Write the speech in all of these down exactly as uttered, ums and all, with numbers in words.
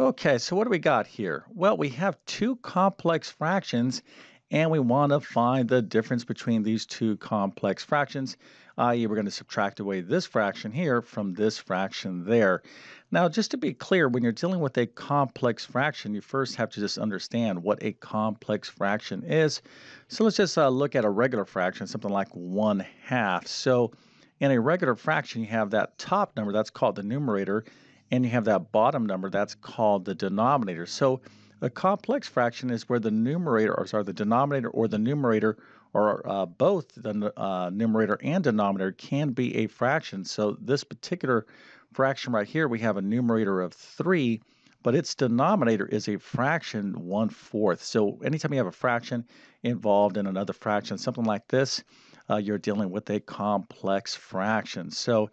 Okay, so what do we got here? Well, we have two complex fractions, and we want to find the difference between these two complex fractions, that is we're going to subtract away this fraction here from this fraction there. Now, just to be clear, when you're dealing with a complex fraction, you first have to just understand what a complex fraction is. So let's just uh, look at a regular fraction, something like one half. So in a regular fraction, you have that top number, that's called the numerator, and you have that bottom number, that's called the denominator. So a complex fraction is where the numerator, or sorry, the denominator or the numerator, or uh, both the uh, numerator and denominator can be a fraction. So this particular fraction right here, we have a numerator of three, but its denominator is a fraction one fourth. So anytime you have a fraction involved in another fraction, something like this, uh, you're dealing with a complex fraction. So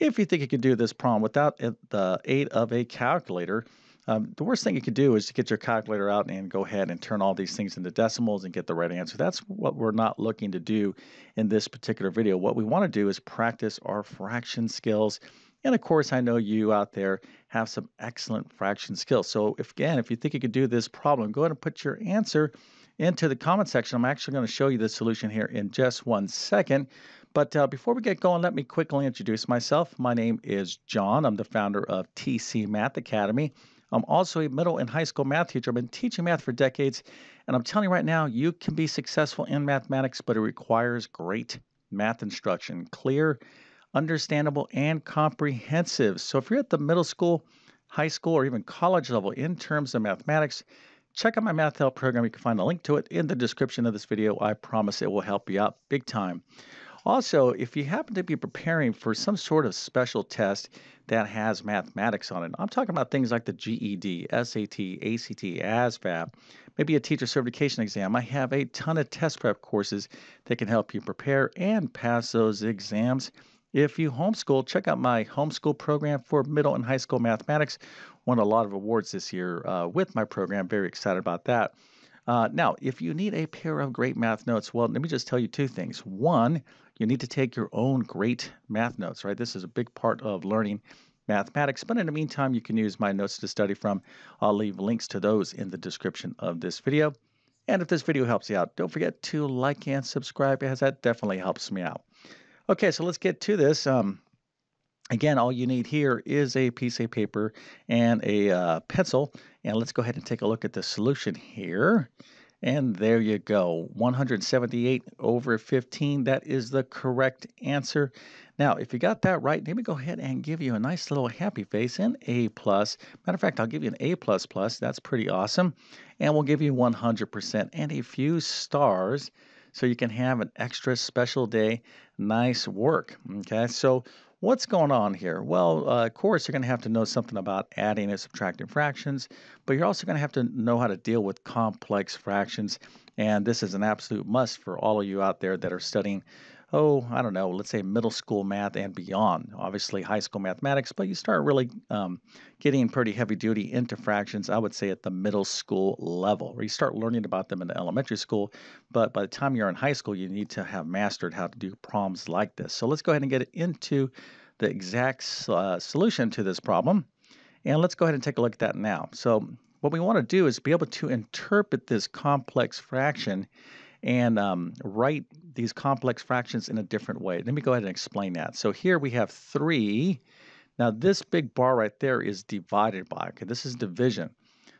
if you think you can do this problem without the aid of a calculator, Um, the worst thing you could do is to get your calculator out and go ahead and turn all these things into decimals and get the right answer. That's what we're not looking to do in this particular video. What we want to do is practice our fraction skills. And of course, I know you out there have some excellent fraction skills. So if, again, if you think you could do this problem, go ahead and put your answer into the comment section. I'm actually going to show you the solution here in just one second. But uh, before we get going, let me quickly introduce myself. My name is John. I'm the founder of T C Math Academy. I'm also a middle and high school math teacher. I've been teaching math for decades, and I'm telling you right now, you can be successful in mathematics, but it requires great math instruction, clear, understandable, and comprehensive. So if you're at the middle school, high school, or even college level in terms of mathematics, check out my Math Help program. You can find a link to it in the description of this video. I promise it will help you out big time. Also, if you happen to be preparing for some sort of special test that has mathematics on it, I'm talking about things like the G E D, S A T, A C T, A S V A B, maybe a teacher certification exam, I have a ton of test prep courses that can help you prepare and pass those exams. If you homeschool, check out my homeschool program for middle and high school mathematics. Won a lot of awards this year uh, with my program. Very excited about that. Uh, now, if you need a pair of great math notes, well, let me just tell you two things. One, you need to take your own great math notes, right? This is a big part of learning mathematics. But in the meantime, you can use my notes to study from. I'll leave links to those in the description of this video. And if this video helps you out, don't forget to like and subscribe, because that definitely helps me out. Okay, so let's get to this. Um, Again, all you need here is a piece of paper and a uh, pencil. And let's go ahead and take a look at the solution here. And there you go. one hundred seventy-eight over fifteen, that is the correct answer. Now, if you got that right, let me go ahead and give you a nice little happy face, an A plus. Matter of fact, I'll give you an A plus plus. That's pretty awesome. And we'll give you one hundred percent and a few stars so you can have an extra special day. Nice work. Okay, so what's going on here? Well, uh, of course, you're going to have to know something about adding and subtracting fractions, but you're also going to have to know how to deal with complex fractions, and this is an absolute must for all of you out there that are studying, oh, I don't know, let's say middle school math and beyond. Obviously, high school mathematics, but you start really um, getting pretty heavy duty into fractions, I would say, at the middle school level, where you start learning about them in the elementary school, but by the time you're in high school, you need to have mastered how to do problems like this. So let's go ahead and get into the exact uh, solution to this problem, and let's go ahead and take a look at that now. So what we want to do is be able to interpret this complex fraction and um, write these complex fractions in a different way. Let me go ahead and explain that. So here we have three. Now this big bar right there is divided by. Okay, this is division.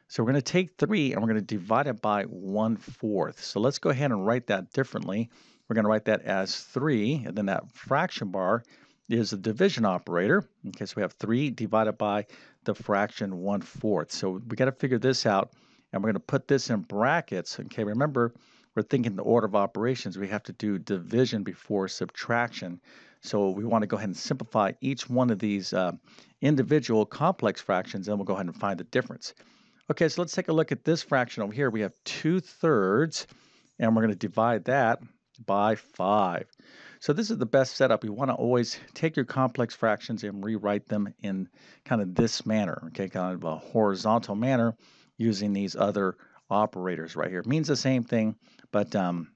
So we're going to take three and we're going to divide it by one fourth. So let's go ahead and write that differently. We're going to write that as three, and then that fraction bar is the division operator. Okay, so we have three divided by the fraction one fourth. So we got to figure this out, and we're going to put this in brackets. Okay, remember, we're thinking the order of operations. We have to do division before subtraction. So we want to go ahead and simplify each one of these uh, individual complex fractions, and we'll go ahead and find the difference. Okay, so let's take a look at this fraction over here. We have two thirds, and we're going to divide that by five. So this is the best setup. You want to always take your complex fractions and rewrite them in kind of this manner, okay, kind of a horizontal manner using these other operators right here. It means the same thing, but um,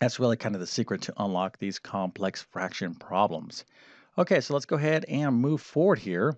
that's really kind of the secret to unlock these complex fraction problems. Okay, so let's go ahead and move forward here.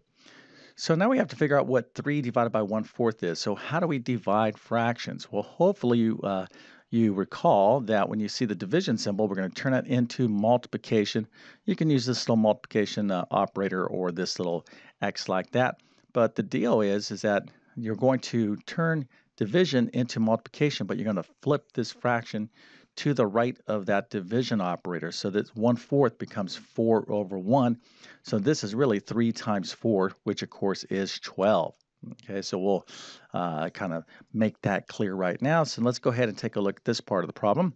So now we have to figure out what three divided by one fourth is. So how do we divide fractions? Well, hopefully you, uh, you recall that when you see the division symbol, we're going to turn it into multiplication. You can use this little multiplication uh, operator or this little x like that. But the deal is, is that you're going to turn division into multiplication, but you're going to flip this fraction to the right of that division operator so that one fourth becomes four over one. So this is really three times four, which of course is twelve. Okay, so we'll uh, kind of make that clear right now. So let's go ahead and take a look at this part of the problem.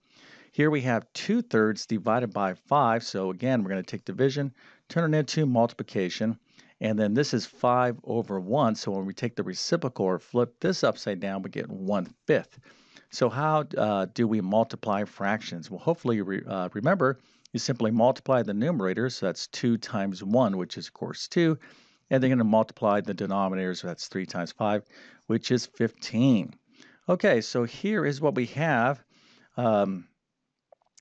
Here we have two thirds divided by five. So again, we're going to take division, turn it into multiplication. And then this is five over one. So when we take the reciprocal or flip this upside down, we get one fifth. So how uh, do we multiply fractions? Well, hopefully you re uh, remember, you simply multiply the numerator, so that's two times one, which is, of course, two. And then you're going to multiply the denominator, so that's three times five, which is fifteen. Okay, so here is what we have. Um,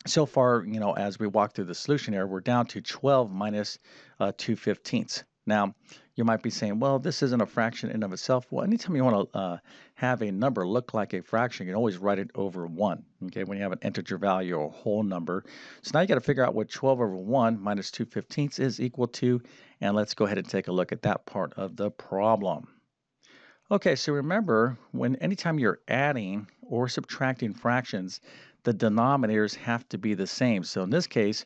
so far, you know, as we walk through the solution here, we're down to twelve minus uh, two fifteenths. Now, you might be saying, well, this isn't a fraction in and of itself. Well, anytime you want to uh, have a number look like a fraction, you can always write it over one, okay, when you have an integer value or a whole number. So now you got to figure out what twelve over one minus two fifteenths is equal to, and let's go ahead and take a look at that part of the problem. Okay, so remember, when anytime you're adding or subtracting fractions, the denominators have to be the same. So in this case,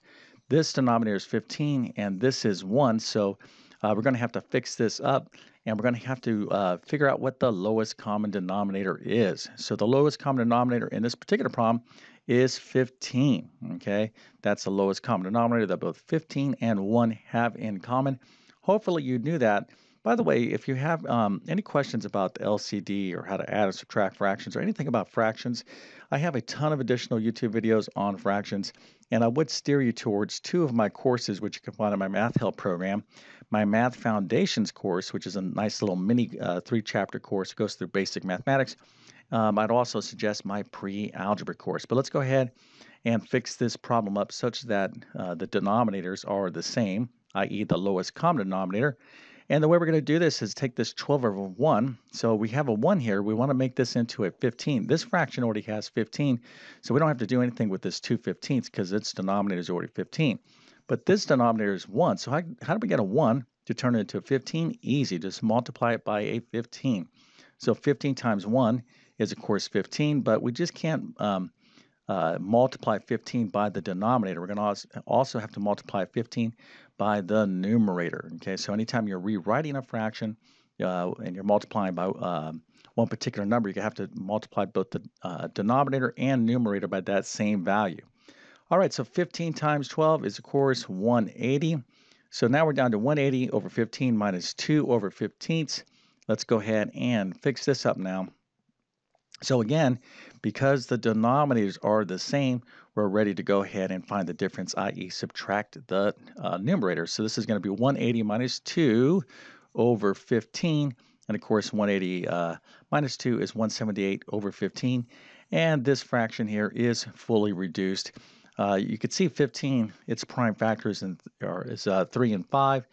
this denominator is fifteen, and this is one, so Uh, we're going to have to fix this up, and we're going to have to uh, figure out what the lowest common denominator is. So the lowest common denominator in this particular problem is fifteen, okay? That's the lowest common denominator that both fifteen and one have in common. Hopefully you knew that. By the way, if you have um, any questions about the L C D or how to add or subtract fractions or anything about fractions, I have a ton of additional YouTube videos on fractions, and I would steer you towards two of my courses, which you can find in my Math Help program. My Math Foundations course, which is a nice little mini uh, three-chapter course, goes through basic mathematics. Um, I'd also suggest my pre-algebra course. But let's go ahead and fix this problem up such that uh, the denominators are the same, that is the lowest common denominator. And the way we're going to do this is take this twelve over one. So we have a one here. We want to make this into a fifteen. This fraction already has fifteen, so we don't have to do anything with this two fifteenths because its denominator is already fifteen. But this denominator is one. So how, how do we get a one to turn it into a fifteen? Easy. Just multiply it by a fifteen. So fifteen times one is, of course, fifteen, but we just can't um, uh, multiply fifteen by the denominator. We're going to also have to multiply fifteen by the numerator. Okay, so anytime you're rewriting a fraction uh, and you're multiplying by uh, one particular number, you have to multiply both the uh, denominator and numerator by that same value. All right, so fifteen times twelve is, of course, one eighty. So now we're down to one eighty over fifteen minus two over fifteen. Let's go ahead and fix this up now. So again, because the denominators are the same, we're ready to go ahead and find the difference, that is subtract the uh, numerator. So this is going to be one eighty minus two over fifteen. And, of course, one eighty uh, minus two is one seventy-eight over fifteen. And this fraction here is fully reduced. Uh, you could see fifteen, its prime factors in, or is uh, three and five.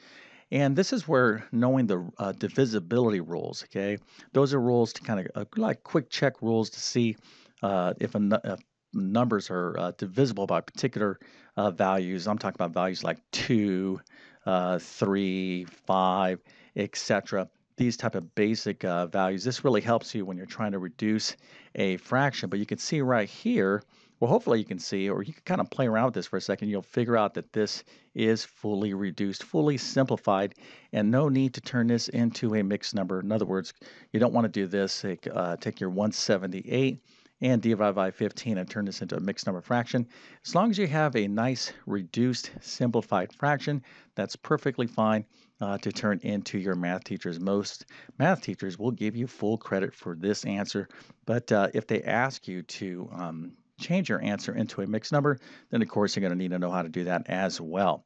And this is where knowing the uh, divisibility rules, okay? Those are rules to kind of uh, like quick check rules to see uh, if, a, if numbers are uh, divisible by particular uh, values. I'm talking about values like two, uh, three, five, et cetera. These type of basic uh, values. This really helps you when you're trying to reduce a fraction. But you can see right here, well, hopefully you can see, or you can kind of play around with this for a second. You'll figure out that this is fully reduced, fully simplified, and no need to turn this into a mixed number. In other words, you don't want to do this. Like, uh, take your one seventy-eight and divide by fifteen and turn this into a mixed number fraction. As long as you have a nice reduced simplified fraction, that's perfectly fine uh, to turn into your math teachers. Most math teachers will give you full credit for this answer, but uh, if they ask you to um, change your answer into a mixed number, then of course you're going to need to know how to do that as well.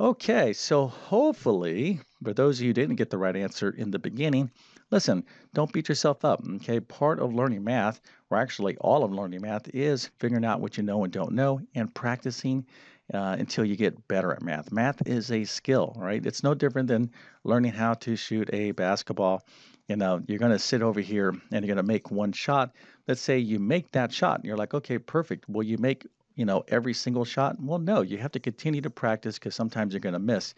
Okay, so hopefully, for those of you who didn't get the right answer in the beginning, listen, don't beat yourself up, okay? Part of learning math, or actually all of learning math, is figuring out what you know and don't know and practicing uh, until you get better at math. Math is a skill, right? It's no different than learning how to shoot a basketball. You know, you're going to sit over here and you're going to make one shot. Let's say you make that shot and you're like, okay, perfect. Will you make, you know, every single shot? Well, no, you have to continue to practice because sometimes you're going to miss.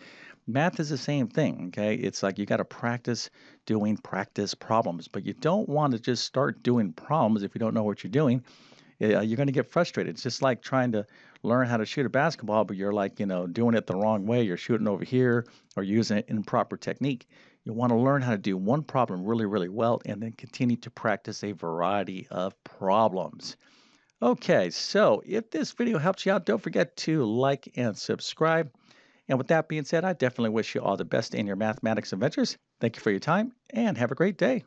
Math is the same thing, okay? It's like you got to practice doing practice problems, but you don't want to just start doing problems if you don't know what you're doing. Uh, you're going to get frustrated. It's just like trying to learn how to shoot a basketball, but you're like, you know, doing it the wrong way. You're shooting over here or using an improper technique. You want to learn how to do one problem really, really well and then continue to practice a variety of problems. Okay, so if this video helps you out, don't forget to like and subscribe. And with that being said, I definitely wish you all the best in your mathematics adventures. Thank you for your time and have a great day.